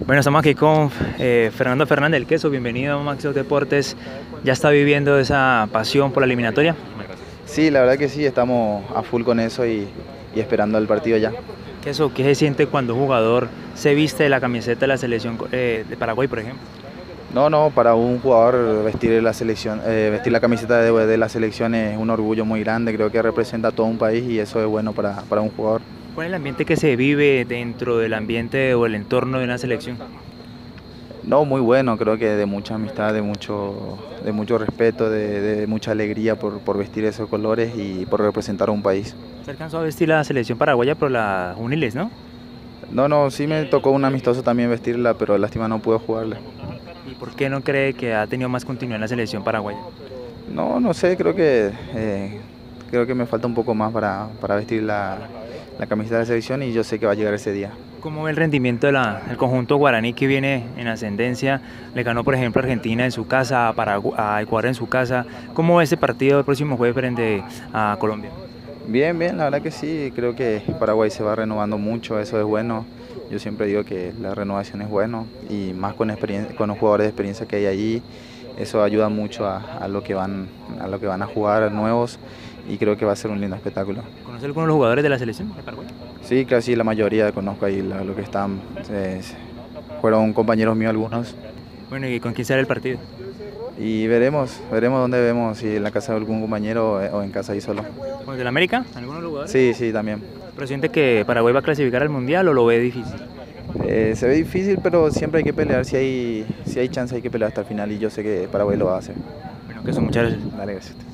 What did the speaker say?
Bueno, estamos aquí con Fernando Fernández el Queso. Bienvenido a Maxi los Deportes. ¿Ya está viviendo esa pasión por la eliminatoria? Sí, la verdad que sí, estamos a full con eso y esperando el partido ya. Queso, ¿qué se siente cuando un jugador se viste de la camiseta de la selección de Paraguay, por ejemplo? No, para un jugador vestir la camiseta de la selección es un orgullo muy grande. Creo que representa a todo un país y eso es bueno para un jugador. ¿Cuál es el ambiente que se vive dentro del ambiente o el entorno de una selección? No, muy bueno, creo que de mucha amistad, de mucho respeto, de mucha alegría por vestir esos colores y por representar a un país. ¿Se alcanzó a vestir la selección paraguaya por las juveniles, no? No, sí me tocó un amistoso también vestirla, pero lástima no pude jugarla. ¿Y por qué no cree que ha tenido más continuidad en la selección paraguaya? No sé, creo que me falta un poco más para vestir la camiseta de la selección y yo sé que va a llegar ese día. ¿Cómo ve el rendimiento del conjunto guaraní que viene en ascendencia? Le ganó, por ejemplo, a Argentina en su casa, a Ecuador en su casa. ¿Cómo ve ese partido el próximo jueves frente a Colombia? Bien, la verdad que sí. Creo que Paraguay se va renovando mucho, eso es bueno. Yo siempre digo que la renovación es bueno y más con los jugadores de experiencia que hay allí. Eso ayuda mucho a lo que van a jugar nuevos y creo que va a ser un lindo espectáculo. ¿Conoce algunos de los jugadores de la selección de Paraguay? Sí, casi la mayoría conozco ahí, lo que están. Fueron compañeros míos algunos. Bueno, ¿y con quién será el partido? Y veremos dónde vemos, si en la casa de algún compañero o en casa ahí solo. ¿Con el de la América? ¿Algunos lugares? Sí, también. ¿Pero siente que Paraguay va a clasificar al Mundial o lo ve difícil? Se ve difícil, pero siempre hay que pelear, si hay chance hay que pelear hasta el final y yo sé que Paraguay lo va a hacer. Bueno, que eso, muchas gracias. Dale, gracias.